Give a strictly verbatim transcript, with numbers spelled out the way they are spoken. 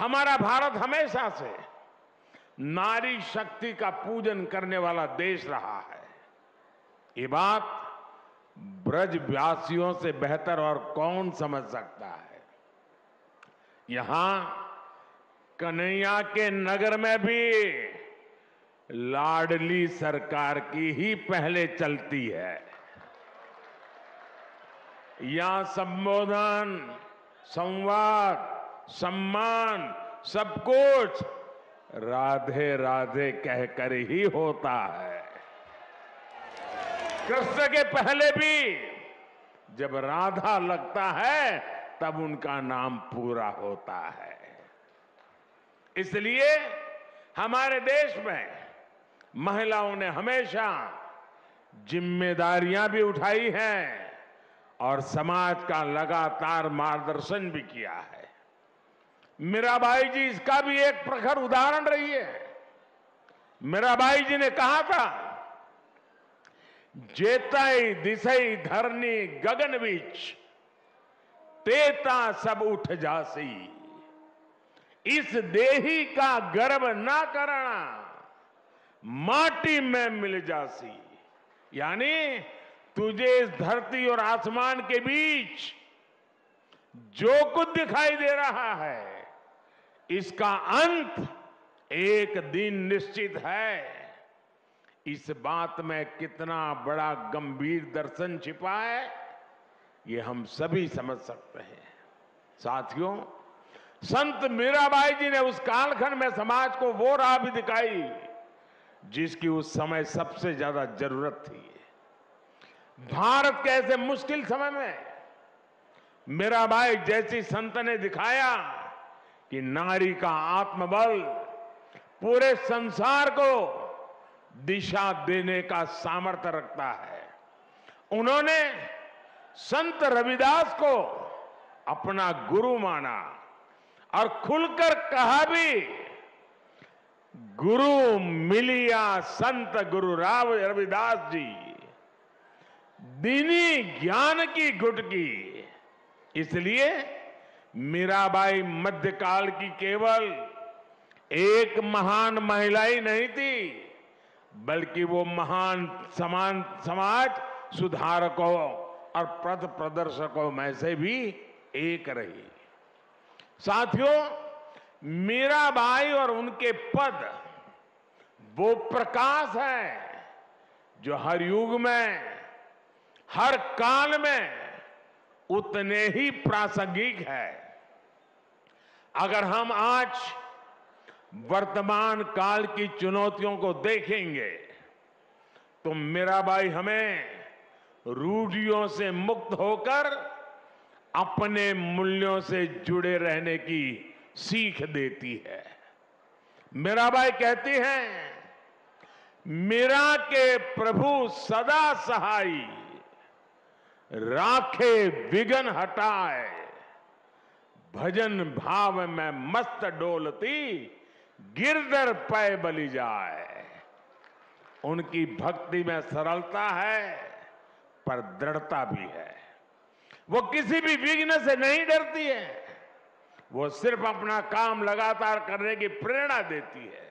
हमारा भारत हमेशा से नारी शक्ति का पूजन करने वाला देश रहा है। ये बात ब्रजवासियों से बेहतर और कौन समझ सकता है। यहां कन्हैया के नगर में भी लाडली सरकार की ही पहले चलती है। यहां संबोधन, संवाद, सम्मान सब कुछ राधे राधे कहकर ही होता है। कृष्ण के पहले भी जब राधा लगता है तब उनका नाम पूरा होता है। इसलिए हमारे देश में महिलाओं ने हमेशा जिम्मेदारियां भी उठाई हैं और समाज का लगातार मार्गदर्शन भी किया है। मीराबाई जी इसका भी एक प्रखर उदाहरण रही है। मीराबाई जी ने कहा था, जेताई दिसई धरनी गगन बीच, तेता सब उठ जासी, इस देही का गर्व ना करना, माटी में मिल जासी। यानी तुझे इस धरती और आसमान के बीच जो कुछ दिखाई दे रहा है, इसका अंत एक दिन निश्चित है। इस बात में कितना बड़ा गंभीर दर्शन छिपा है, ये हम सभी समझ सकते हैं। साथियों, संत मीराबाई जी ने उस कालखंड में समाज को वो राह भी दिखाई जिसकी उस समय सबसे ज्यादा जरूरत थी। भारत के ऐसे मुश्किल समय में मीराबाई जैसी संत ने दिखाया कि नारी का आत्मबल पूरे संसार को दिशा देने का सामर्थ्य रखता है। उन्होंने संत रविदास को अपना गुरु माना और खुलकर कहा भी, गुरु मिलिया संत गुरु राव रविदास जी, दीनी ज्ञान की गुटकी। इसलिए मीराबाई मध्यकाल की केवल एक महान महिला ही नहीं थी, बल्कि वो महान समान समाज सुधारकों और पथ प्रदर्शकों में से भी एक रही। साथियों, मीराबाई और उनके पद वो प्रकाश है जो हर युग में, हर काल में उतने ही प्रासंगिक है। अगर हम आज वर्तमान काल की चुनौतियों को देखेंगे तो मीराबाई हमें रूढ़ियों से मुक्त होकर अपने मूल्यों से जुड़े रहने की सीख देती है। मीराबाई कहती हैं, मीरा के प्रभु सदा सहाई, राखे विघ्न हटाए, भजन भाव में मस्त डोलती, गिरधर पै बलि जाए। उनकी भक्ति में सरलता है पर दृढ़ता भी है। वो किसी भी विघ्न से नहीं डरती है, वो सिर्फ अपना काम लगातार करने की प्रेरणा देती है।